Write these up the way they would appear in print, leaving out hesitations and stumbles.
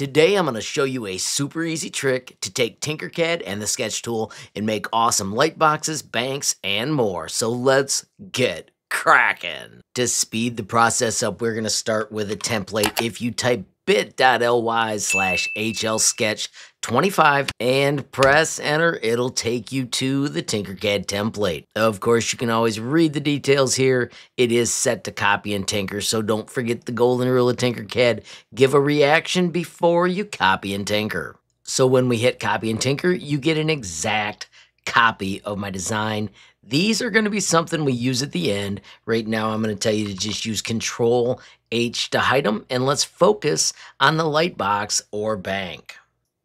Today I'm going to show you a super easy trick to take Tinkercad and the Sketch Tool and make awesome light boxes, banks, and more. So let's get cracking. To speed the process up, we're going to start with a template. If you type bit.ly/HLsketch25 and press enter, it'll take you to the Tinkercad template. Of course, you can always read the details here. It is set to copy and tinker, so don't forget the golden rule of Tinkercad. Give a reaction before you copy and tinker. So when we hit copy and tinker, you get an exact copy of my design. These are going to be something we use at the end. Right now, I'm going to tell you to just use Control H to hide them, and let's focus on the light box or bank.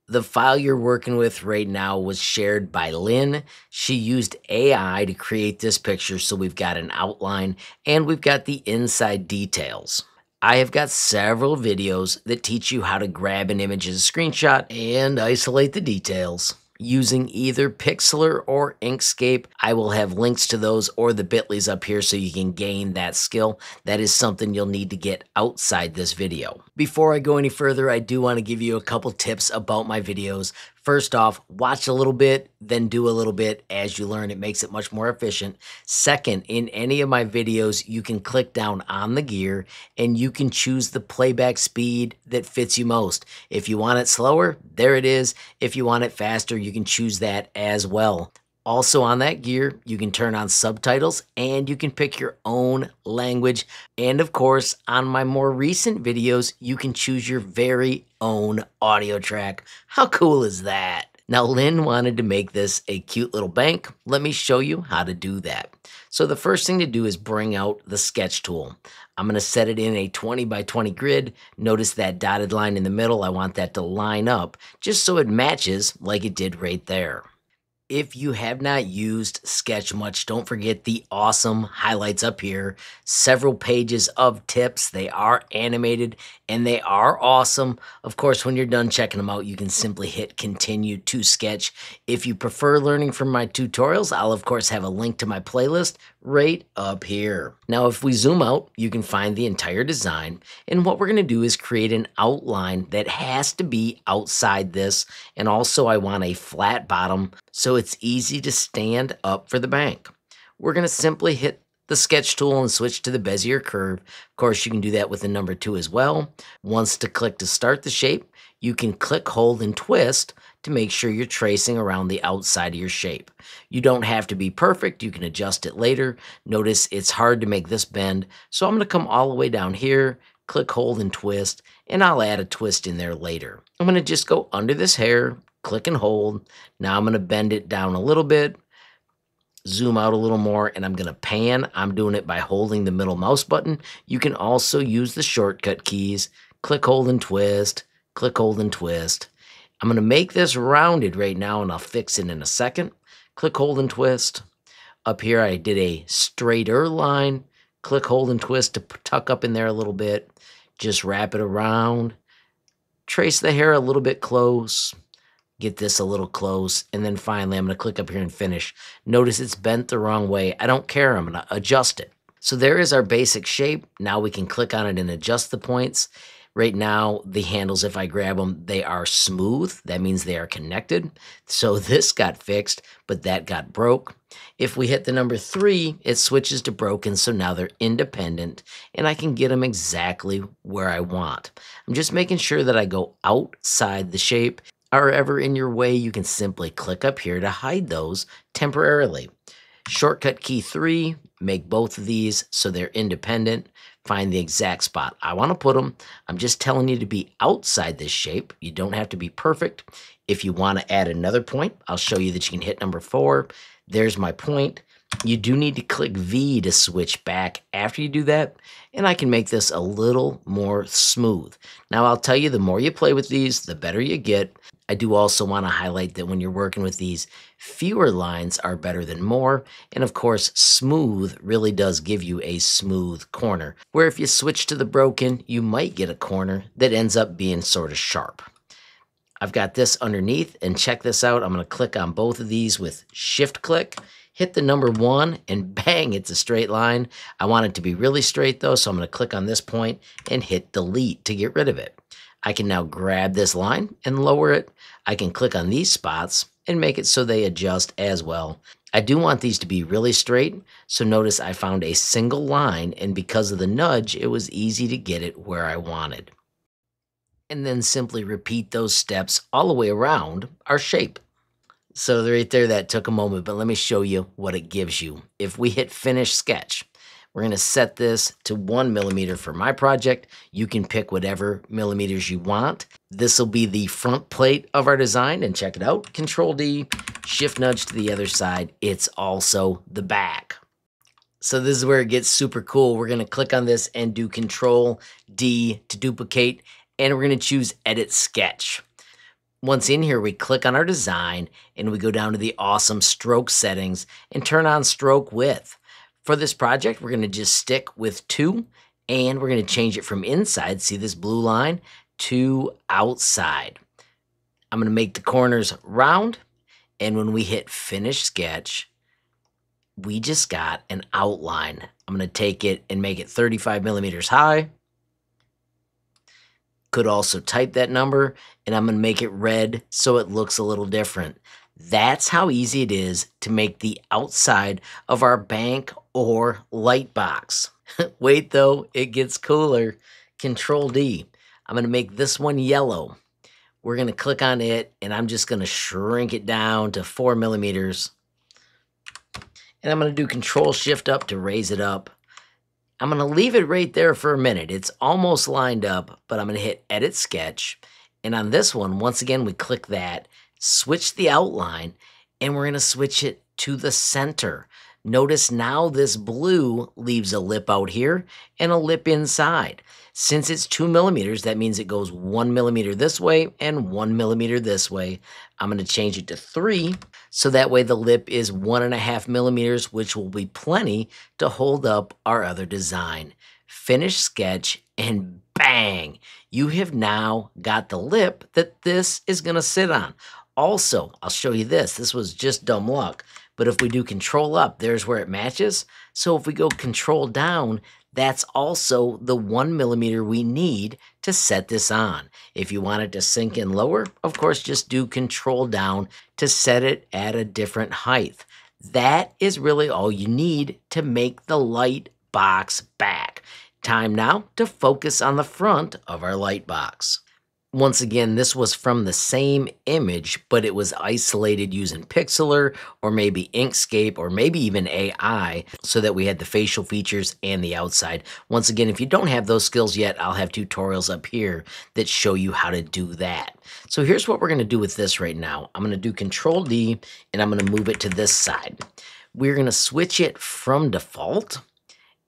The file you're working with right now was shared by Linn. She used AI to create this picture, so we've got an outline and we've got the inside details. I have got several videos that teach you how to grab an image as a screenshot and isolate the details. Using either Pixlr or Inkscape. I will have links to those or the bit.lys up here so you can gain that skill. That is something you'll need to get outside this video. Before I go any further, I do want to give you a couple tips about my videos. First off, watch a little bit, then do a little bit as you learn. It makes it much more efficient. Second, in any of my videos, you can click down on the gear and you can choose the playback speed that fits you most. If you want it slower, there it is. If you want it faster, you can choose that as well. Also on that gear, you can turn on subtitles and you can pick your own language. And of course, on my more recent videos, you can choose your very own audio track. How cool is that? Now, Linn wanted to make this a cute little bank. Let me show you how to do that. So the first thing to do is bring out the Sketch Tool. I'm going to set it in a 20x20 grid. Notice that dotted line in the middle. I want that to line up just so it matches like it did right there. If you have not used Sketch much, don't forget the awesome highlights up here. Several pages of tips. They are animated and they are awesome. Of course, when you're done checking them out, you can simply hit continue to Sketch. If you prefer learning from my tutorials, I'll of course have a link to my playlist right up here. Now, if we zoom out, you can find the entire design. And what we're going to do is create an outline that has to be outside this. And also I want a flat bottom, so it's easy to stand up for the bank. We're going to simply hit the Sketch Tool and switch to the Bezier curve. Of course, you can do that with the number 2 as well. Once to click to start the shape, you can click, hold, and twist to make sure you're tracing around the outside of your shape. You don't have to be perfect. You can adjust it later. Notice it's hard to make this bend, so I'm going to come all the way down here, click, hold, and twist, and I'll add a twist in there later. I'm going to just go under this hair, click and hold. Now I'm going to bend it down a little bit, zoom out a little more, and I'm going to pan. I'm doing it by holding the middle mouse button. You can also use the shortcut keys. Click, hold, and twist. Click, hold, and twist. I'm going to make this rounded right now, and I'll fix it in a second. Click, hold, and twist. Up here I did a straighter line. Click, hold, and twist to tuck up in there a little bit. Just wrap it around. Trace the hair a little bit close. Get this a little close, and then finally I'm going to click up here and finish. Notice it's bent the wrong way. I don't care. I'm going to adjust it. So there is our basic shape. Now we can click on it and adjust the points. Right now, the handles, if I grab them, they are smooth. That means they are connected. So this got fixed, but that got broke. If we hit the number 3, it switches to broken, so now they're independent, and I can get them exactly where I want. I'm just making sure that I go outside the shape. However, in your way, you can simply click up here to hide those temporarily. Shortcut key 3, make both of these so they're independent. Find the exact spot I want to put them. I'm just telling you to be outside this shape. You don't have to be perfect. If you want to add another point, I'll show you that you can hit number 4. There's my point. You do need to click V to switch back after you do that, and I can make this a little more smooth. Now, I'll tell you, the more you play with these, the better you get. I do also want to highlight that when you're working with these, fewer lines are better than more, and of course, smooth really does give you a smooth corner, where if you switch to the broken, you might get a corner that ends up being sort of sharp. I've got this underneath, and check this out. I'm going to click on both of these with Shift-Click, hit the number 1, and bang, it's a straight line. I want it to be really straight, though, so I'm going to click on this point and hit delete to get rid of it. I can now grab this line and lower it. I can click on these spots and make it so they adjust as well. I do want these to be really straight, so notice I found a single line, and because of the nudge, it was easy to get it where I wanted. And then simply repeat those steps all the way around our shape. So right there, that took a moment, but let me show you what it gives you. If we hit Finish Sketch, we're gonna set this to 1 millimeter for my project. You can pick whatever millimeters you want. This will be the front plate of our design, and check it out. Control D, shift nudge to the other side. It's also the back. So this is where it gets super cool. We're gonna click on this and do Control D to duplicate, and we're gonna choose Edit Sketch. Once in here, we click on our design and we go down to the awesome stroke settings and turn on stroke width. For this project, we're gonna just stick with 2, and we're gonna change it from inside, see this blue line, to outside. I'm gonna make the corners round, and when we hit Finish Sketch, we just got an outline. I'm gonna take it and make it 35 millimeters high. Could also type that number, and I'm gonna make it red so it looks a little different. That's how easy it is to make the outside of our bank or light box. Wait though, it gets cooler. Control D. I'm gonna make this one yellow. We're gonna click on it and I'm just gonna shrink it down to 4 millimeters. And I'm gonna do Control Shift up to raise it up. I'm gonna leave it right there for a minute. It's almost lined up, but I'm gonna hit Edit Sketch. And on this one, once again, we click that, switch the outline, and we're gonna switch it to the center. Notice now this blue leaves a lip out here and a lip inside. Since it's 2 millimeters, that means it goes 1 millimeter this way and 1 millimeter this way. I'm gonna change it to 3, so that way the lip is 1.5 millimeters, which will be plenty to hold up our other design. Finish Sketch, and bang, you have now got the lip that this is gonna sit on. Also, I'll show you this. This was just dumb luck, but if we do Control up, there's where it matches. So if we go Control down, that's also the 1 millimeter we need to set this on. If you want it to sink in lower, of course, just do Control down to set it at a different height. That is really all you need to make the light box back. Time now to focus on the front of our light box. Once again, this was from the same image, but it was isolated using Pixlr or maybe Inkscape or maybe even AI, so that we had the facial features and the outside. Once again, if you don't have those skills yet, I'll have tutorials up here that show you how to do that. So here's what we're gonna do with this right now. I'm gonna do Control D and I'm gonna move it to this side. We're gonna switch it from default,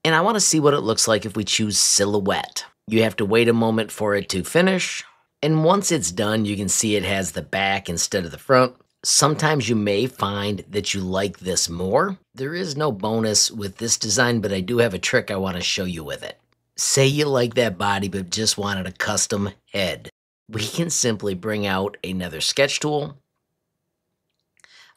and I wanna see what it looks like if we choose silhouette. You have to wait a moment for it to finish. And once it's done, you can see it has the back instead of the front. Sometimes you may find that you like this more. There is no bonus with this design, but I do have a trick I want to show you with it. Say you like that body, but just wanted a custom head. We can simply bring out another sketch tool.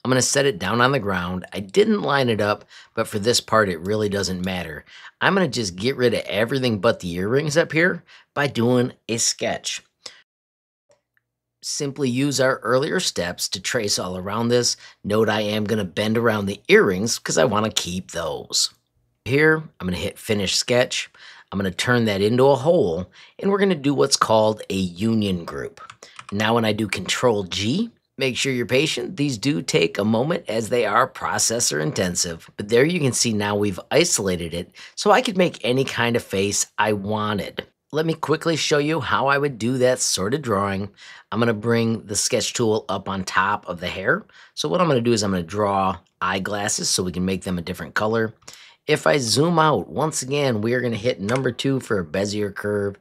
I'm going to set it down on the ground. I didn't line it up, but for this part, it really doesn't matter. I'm going to just get rid of everything but the earrings up here by doing a sketch. Simply use our earlier steps to trace all around this. Note I am going to bend around the earrings because I want to keep those. Here, I'm going to hit Finish Sketch. I'm going to turn that into a hole, and we're going to do what's called a union group. Now when I do Control G, make sure you're patient. These do take a moment as they are processor intensive. But there you can see now we've isolated it so I could make any kind of face I wanted. Let me quickly show you how I would do that sort of drawing. I'm gonna bring the sketch tool up on top of the hair. So what I'm gonna do is I'm gonna draw eyeglasses so we can make them a different color. If I zoom out, once again, we are gonna hit number 2 for a Bezier curve.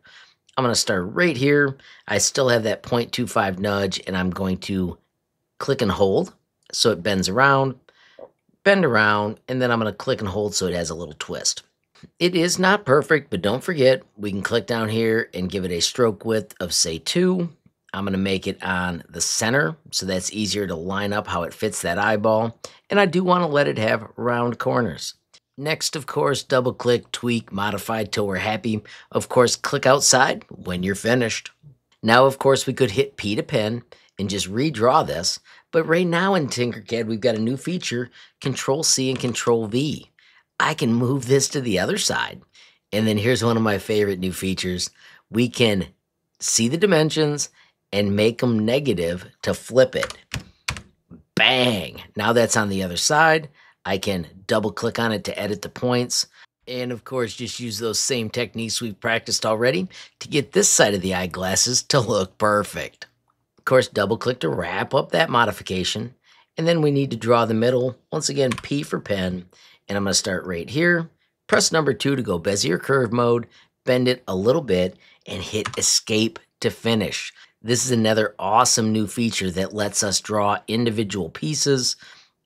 I'm gonna start right here. I still have that 0.25 nudge, and I'm going to click and hold so it bends around, bend around, and then I'm gonna click and hold so it has a little twist. It is not perfect, but don't forget, we can click down here and give it a stroke width of, say, 2. I'm going to make it on the center, so that's easier to line up how it fits that eyeball. And I do want to let it have round corners. Next, of course, double-click, tweak, modify till we're happy. Of course, click outside when you're finished. Now, of course, we could hit P to pen and just redraw this, but right now in Tinkercad, we've got a new feature, Control C and Control V. I can move this to the other side. And then here's one of my favorite new features. We can see the dimensions and make them negative to flip it. Bang! Now that's on the other side. I can double click on it to edit the points. And of course, just use those same techniques we've practiced already to get this side of the eyeglasses to look perfect. Of course, double click to wrap up that modification. And then we need to draw the middle. Once again, P for pen. And I'm going to start right here. Press number 2 to go Bezier curve mode, bend it a little bit, and hit escape to finish. This is another awesome new feature that lets us draw individual pieces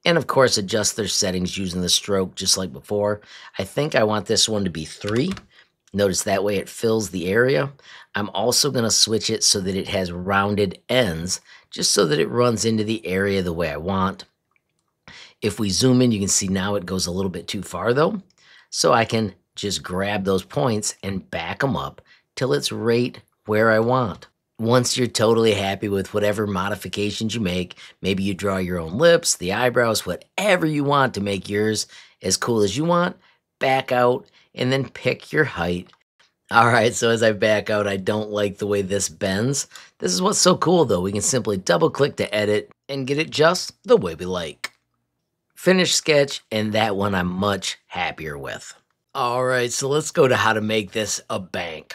and, of course, adjust their settings using the stroke just like before. I think I want this one to be 3. Notice that way it fills the area. I'm also going to switch it so that it has rounded ends just so that it runs into the area the way I want. If we zoom in, you can see now it goes a little bit too far, though. So I can just grab those points and back them up till it's right where I want. Once you're totally happy with whatever modifications you make, maybe you draw your own lips, the eyebrows, whatever you want to make yours as cool as you want, back out and then pick your height. All right, so as I back out, I don't like the way this bends. This is what's so cool though. We can simply double click to edit and get it just the way we like. Finished sketch, and that one I'm much happier with. All right, so let's go to how to make this a bank.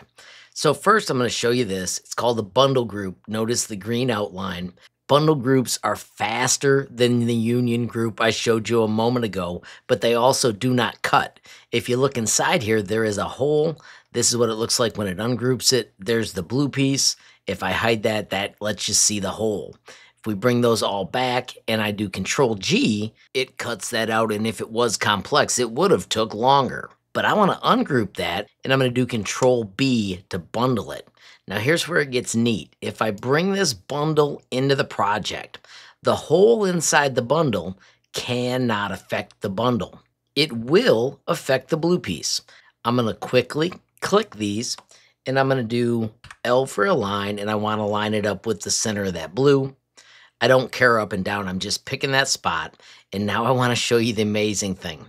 So first I'm going to show you this. It's called the bundle group. Notice the green outline. Bundle groups are faster than the union group I showed you a moment ago, but they also do not cut. If you look inside here, there is a hole. This is what it looks like when it ungroups it. There's the blue piece. If I hide that, that lets you see the hole. If we bring those all back and I do Control G, it cuts that out. And if it was complex, it would have took longer. But I want to ungroup that and I'm going to do Control B to bundle it. Now here's where it gets neat. If I bring this bundle into the project, the hole inside the bundle cannot affect the bundle. It will affect the blue piece. I'm going to quickly click these and I'm going to do L for align, and I want to line it up with the center of that blue. I don't care up and down, I'm just picking that spot. And now I want to show you the amazing thing.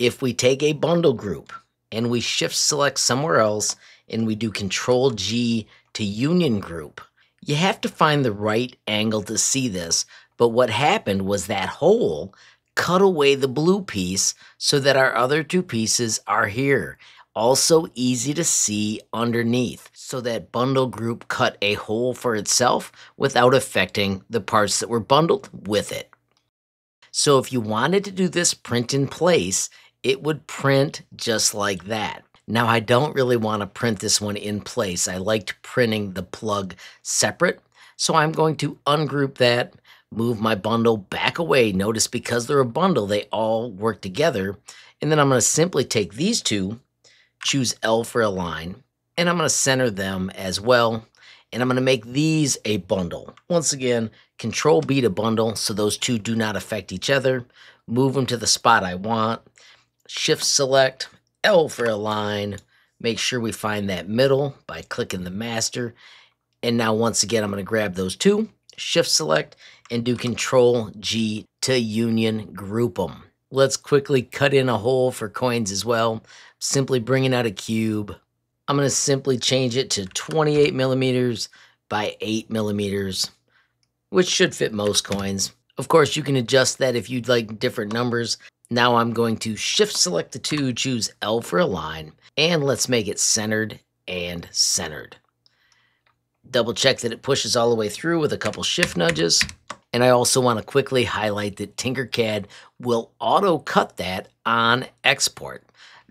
If we take a bundle group and we shift select somewhere else and we do Control G to union group, you have to find the right angle to see this. But what happened was that hole cut away the blue piece so that our other two pieces are here. Also easy to see underneath, so that bundle group cut a hole for itself without affecting the parts that were bundled with it. So if you wanted to do this print in place, it would print just like that. Now I don't really want to print this one in place. I liked printing the plug separate. So I'm going to ungroup that, move my bundle back away. Notice because they're a bundle, they all work together. And then I'm going to simply take these two, choose L for align, and I'm going to center them as well. And I'm going to make these a bundle. Once again, Control B to bundle so those two do not affect each other. Move them to the spot I want. Shift select, L for align. Make sure we find that middle by clicking the master. And now once again, I'm going to grab those two, shift select, and do Control G to union group them. Let's quickly cut in a hole for coins as well. Simply bringing out a cube. I'm going to simply change it to 28 millimeters by 8 millimeters, which should fit most coins. Of course, you can adjust that if you'd like different numbers. Now I'm going to shift select the two, choose L for align, and let's make it centered and centered. Double check that it pushes all the way through with a couple shift nudges. And I also want to quickly highlight that Tinkercad will auto cut that on export.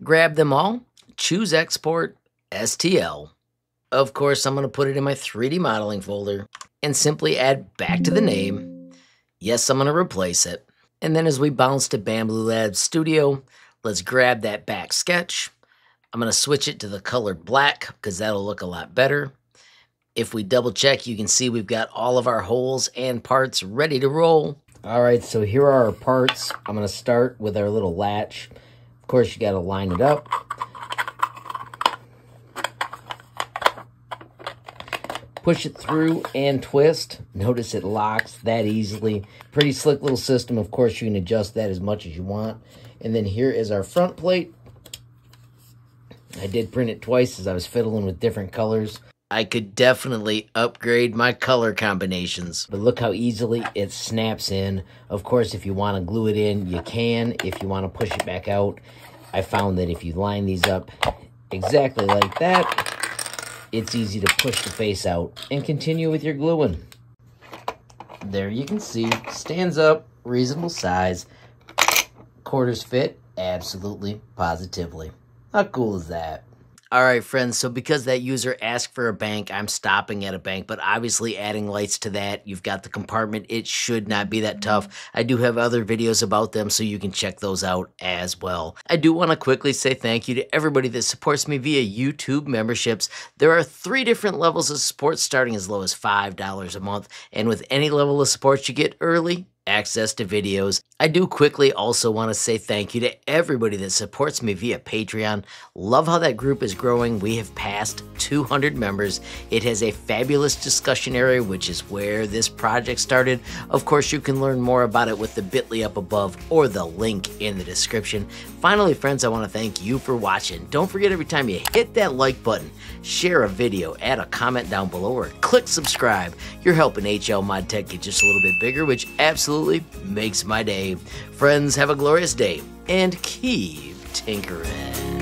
Grab them all, choose export, STL. Of course, I'm going to put it in my 3D modeling folder and simply add back to the name. Yes, I'm going to replace it. And then as we bounce to Bambu Lab Studio, let's grab that back sketch. I'm going to switch it to the color black because that'll look a lot better. If we double check, you can see we've got all of our holes and parts ready to roll. All right, so here are our parts. I'm going to start with our little latch. Of course, you got to line it up. push it through and twist. Notice it locks that easily. Pretty slick little system. Of course, you can adjust that as much as you want. And then here is our front plate. I did print it twice as I was fiddling with different colors. I could definitely upgrade my color combinations. But look how easily it snaps in. Of course, if you want to glue it in, you can. If you want to push it back out, I found that if you line these up exactly like that, it's easy to push the face out and continue with your gluing. There you can see, stands up, reasonable size, quarters fit, absolutely, positively. How cool is that? All right, friends, so because that user asked for a bank, I'm stopping at a bank, but obviously adding lights to that, you've got the compartment. It should not be that tough. I do have other videos about them, so you can check those out as well. I do want to quickly say thank you to everybody that supports me via YouTube memberships. There are 3 different levels of support, starting as low as $5 a month, and with any level of support, you get early access to videos. I do quickly also want to say thank you to everybody that supports me via Patreon. Love how that group is growing. We have passed 200 members. It has a fabulous discussion area, which is where this project started. Of course, you can learn more about it with the bit.ly up above or the link in the description. Finally, friends, I want to thank you for watching. Don't forget, every time you hit that like button, share a video, add a comment down below, or click subscribe. You're helping HL Mod Tech get just a little bit bigger, which absolutely makes my day. Friends, have a glorious day and keep tinkering.